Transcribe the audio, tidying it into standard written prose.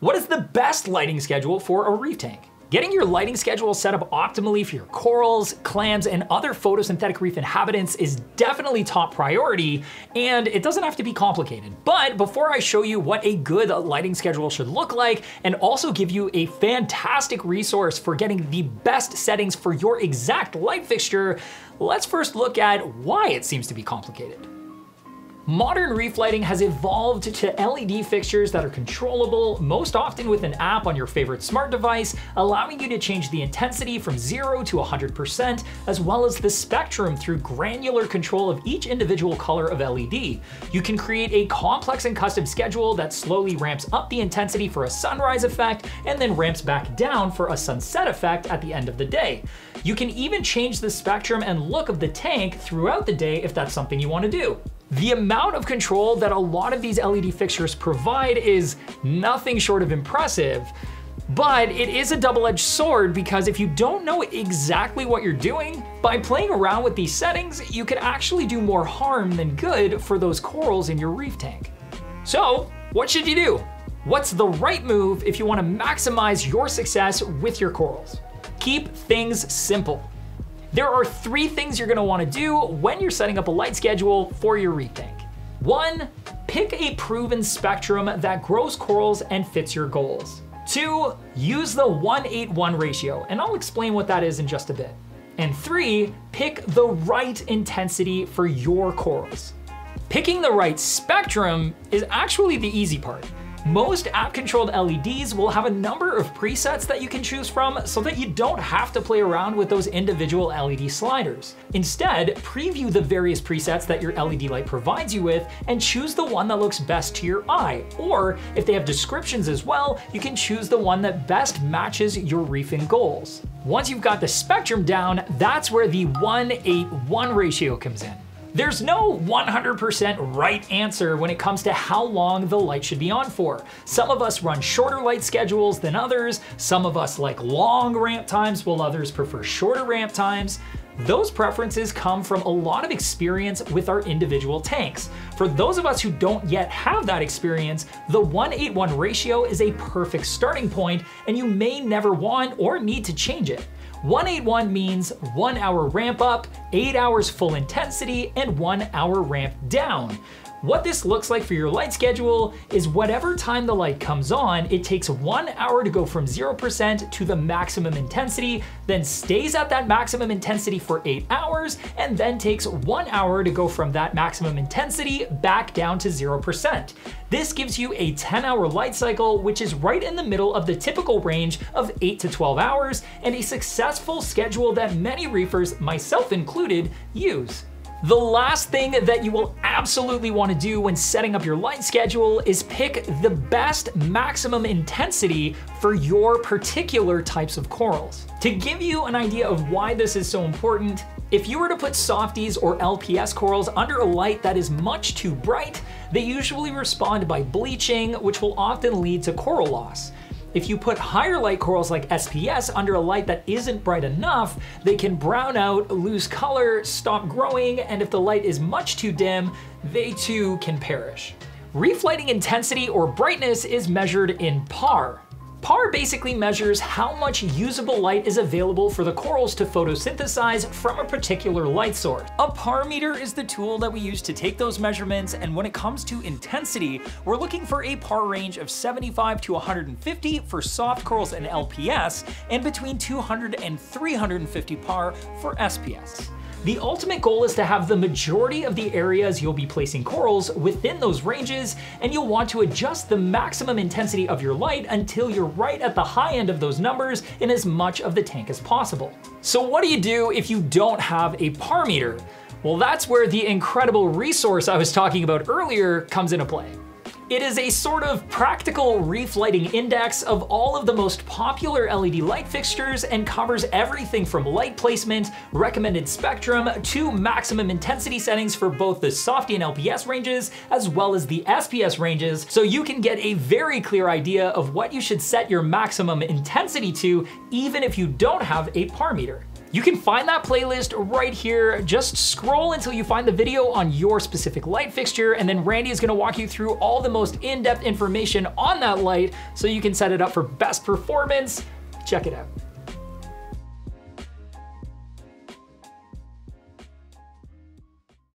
What is the best lighting schedule for a reef tank? Getting your lighting schedule set up optimally for your corals, clams, and other photosynthetic reef inhabitants is definitely top priority, and it doesn't have to be complicated. But before I show you what a good lighting schedule should look like, and also give you a fantastic resource for getting the best settings for your exact light fixture, let's first look at why it seems to be complicated. Modern reef lighting has evolved to LED fixtures that are controllable, most often with an app on your favorite smart device, allowing you to change the intensity from 0 to 100%, as well as the spectrum through granular control of each individual color of LED. You can create a complex and custom schedule that slowly ramps up the intensity for a sunrise effect, and then ramps back down for a sunset effect at the end of the day. You can even change the spectrum and look of the tank throughout the day if that's something you want to do. The amount of control that a lot of these LED fixtures provide is nothing short of impressive, but it is a double-edged sword because if you don't know exactly what you're doing, by playing around with these settings, you could actually do more harm than good for those corals in your reef tank. So, what should you do? What's the right move if you want to maximize your success with your corals? Keep things simple. There are three things you're gonna wanna do when you're setting up a light schedule for your reef tank. One, pick a proven spectrum that grows corals and fits your goals. Two, use the 1:8:1 ratio, and I'll explain what that is in just a bit. And three, pick the right intensity for your corals. Picking the right spectrum is actually the easy part. Most app-controlled LEDs will have a number of presets that you can choose from so that you don't have to play around with those individual LED sliders. Instead, preview the various presets that your LED light provides you with and choose the one that looks best to your eye. Or if they have descriptions as well, you can choose the one that best matches your reefing goals. Once you've got the spectrum down, that's where the 1:8:1 ratio comes in. There's no 100% right answer when it comes to how long the light should be on for. Some of us run shorter light schedules than others. Some of us like long ramp times while others prefer shorter ramp times. Those preferences come from a lot of experience with our individual tanks. For those of us who don't yet have that experience, the 1:8:1 ratio is a perfect starting point, and you may never want or need to change it. 1:8:1 means 1 hour ramp up, 8 hours full intensity, and 1 hour ramp down. What this looks like for your light schedule is whatever time the light comes on, it takes 1 hour to go from 0% to the maximum intensity, then stays at that maximum intensity for 8 hours, and then takes 1 hour to go from that maximum intensity back down to 0%. This gives you a 10-hour light cycle, which is right in the middle of the typical range of 8 to 12 hours, and a successful schedule that many reefers, myself included, use. The last thing that you will absolutely want to do when setting up your light schedule is pick the best maximum intensity for your particular types of corals. To give you an idea of why this is so important, if you were to put softies or LPS corals under a light that is much too bright, they usually respond by bleaching, which will often lead to coral loss. If you put higher light corals like SPS under a light that isn't bright enough, they can brown out, lose color, stop growing, and if the light is much too dim, they too can perish. Reef lighting intensity or brightness is measured in PAR. PAR basically measures how much usable light is available for the corals to photosynthesize from a particular light source. A PAR meter is the tool that we use to take those measurements, and when it comes to intensity, we're looking for a PAR range of 75 to 150 for soft corals and LPS, and between 200 and 350 PAR for SPS. The ultimate goal is to have the majority of the areas you'll be placing corals within those ranges, and you'll want to adjust the maximum intensity of your light until you're right at the high end of those numbers in as much of the tank as possible. So what do you do if you don't have a PAR meter? Well, that's where the incredible resource I was talking about earlier comes into play. It is a sort of practical reef lighting index of all of the most popular LED light fixtures and covers everything from light placement, recommended spectrum, to maximum intensity settings for both the softie and LPS ranges, as well as the SPS ranges, so you can get a very clear idea of what you should set your maximum intensity to, even if you don't have a PAR meter. You can find that playlist right here. Just scroll until you find the video on your specific light fixture, and then Randy is gonna walk you through all the most in-depth information on that light so you can set it up for best performance. Check it out.